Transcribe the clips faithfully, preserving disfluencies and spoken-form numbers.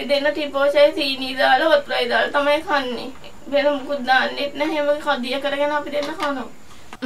අපි දෙන්න ටිපෝෂේ සීනි දාලා වතුරයි දාලා තමයි කන්නේ. වෙන මොකුත් දාන්නෙත් නැහැ. මේක කඩිය කරගෙන අපි දෙන්න කනවා.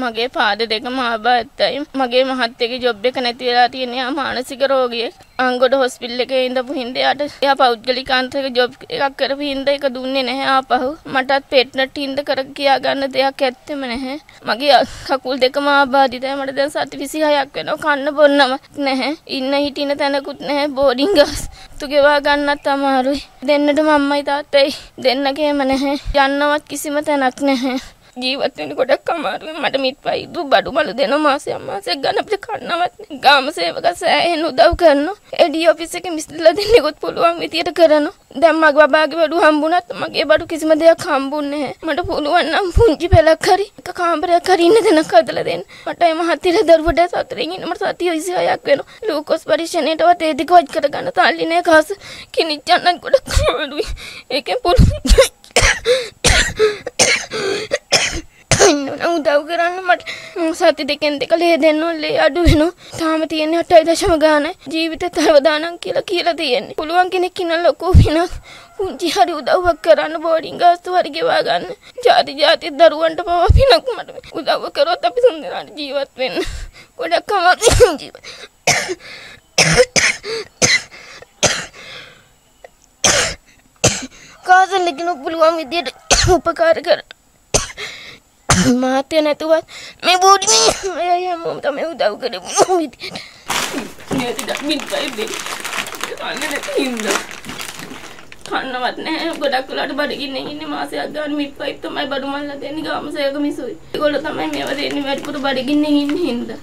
මගේ පාද දෙක මාබාත්තයි. මගේ මහත්තයාගේ ජොබ් එක නැති වෙලා තියෙන යා මානසික රෝගියෙක්. අංගොඩ හොස්පිටල් එකේ ඉඳපු හින්දා යාට එයා පෞද්ගලික අන්තක ජොබ් එකක් කරපු හින්දා ඒක දුන්නේ නැහැ ආපහු. මටත් පෙට්නට් හින්දා කර කියා ගන්න දෙයක් ඇත්තෙම නැහැ. මගේ කකුල් දෙක මාබාදිතයි. මට දැන් සති විසිහයක් වෙනවා. කන්න බොන්නම නැහැ. ඉන්න හිටින තැනකුත් නැහැ. බෝඩින් ගස්. තුගෙවා ගන්නත් අමාරුයි. දෙන්නටම අම්මයි තාත්තයි දෙන්නගේම නැහැ. යන්නවත් කිසිම තැනක් නැහැ. ජීවත් වෙන ගොඩක් අමාරුයි. මට මිත්පයි දු බඩු මළු දෙන මාසයක් මාසයක් ගන්න අපිට කන්නවත් නෑ. ගාම සේවක සෑහෙන උදව් කරනවා. එඩී ඔෆිස් එකේ මිස්ලා දෙන්නෙකුත් පුළුවන් විදියට කරනවා. දැන් මගේ බබාගේ බඩු හම්බුණත් මගේ බඩු කිසිම දෙයක් හම්බුන්නේ නැහැ. මට පුළුවන් නම් පුංචි පෙලක් හරි එක කාමරයක් හරි ඉන්න දෙනක් හදලා දෙන්න. මට එම හතර දරුවට සතරෙන් ඉන්න මට සතිය විසිහයක් වෙනවා. ලූකෝස් පරීක්ෂණයටවත් ඒ දිග වච් කරගන්න තාල්ලි නෑ කාස. කිනිච්චන්න ගොඩක් අමාරුයි. ඒකෙන් පුළුවන් උදව් කරන්න මට සති දෙකෙන් දෙක ලේ දෙන්නොත් ලේ අඩු වෙනවා. තාම තියෙන්නේ අටයි දශම ගානයි. ජීවිතේ තරවදානම් කියලා කියලා තියෙන්නේ. පුළුවන් කෙනෙක් ඉන්න ලොකු වෙනක් පුංචි හරි උදව්වක් කරන්න බෝඩින් ගාස්තු හරි ගෙවා ගන්න. ජාති ජාති දරුවන්ට පවා පිනක් මට උදව් කරොත් අපි සුන්දරව ජීවත් වෙන්න. ගොඩක් අමාරුයි ජීවිතේ. කාසල් ලගිනු පුළුවන් විදියට උපකාර කරන්න. Mati anak tuan, mebudi ayah mum tak mau tahu kerja mum itu. Dia tidak minta ini, karena dia tidak. Karena matnya, kalau aku lari balik ini ini masih agak minta itu, saya baru malah dia ni kalau saya kemisui. Kalau tak saya mewah dia ni baru tu balik ini ini hinda.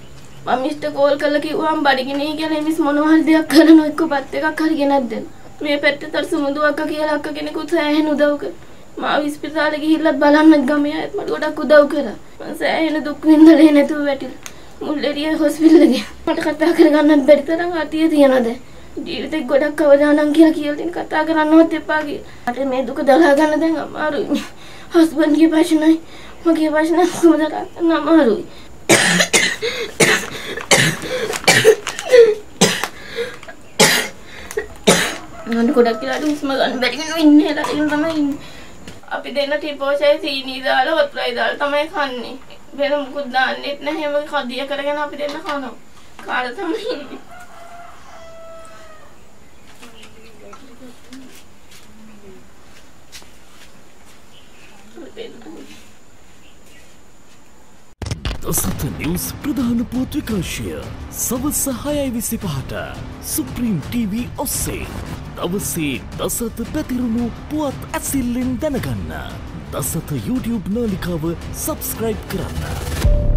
Mami itu call kalau kita uang balik ini, kalau miss manual dia kerana ikut baterai kerja nak den. Saya peti tersusun dua kaki ala kaki ni kuda saya hendak ukur. Mau hospital lagi hilat balan nak gamia, itu malu dah kuda ukara. Saya ini duk minda leh ini tu betul. Mulai hospital lagi. Mata kata kerana nak beritaran hati itu yang ada. Di itu goda kawajan angkir kiri itu kata kerana hati pagi. Mata saya duk dalaga nade ngam malu. Husband ke pasnya, mak ke pasnya semua dah ngam malu. Nanti goda kira tu semua kan beritaran ini lah, ini sama ini. අපි දෙන්න ටිපෝෂේ සීනි දාලා වතුරයි දාලා තමයි කන්නේ. වෙන මොකුත් දාන්නෙත් නැහැ. මේක කඩිය කරගෙන අපි දෙන්න කනවා. කාල තමයි. දොස්තර නිවුස් ප්‍රධාන පුවත් විකාශය සවස් හයයි විසිපහට සුප්‍රීම් ටීවී ඔස්සේ. අවසේ දසත පැතිරුණු පුවත් ඇසිල්ලෙන් දැනගන්න. දසත YouTube නාලිකාව සබ්ස්ක්‍රයිබ් කරන්න.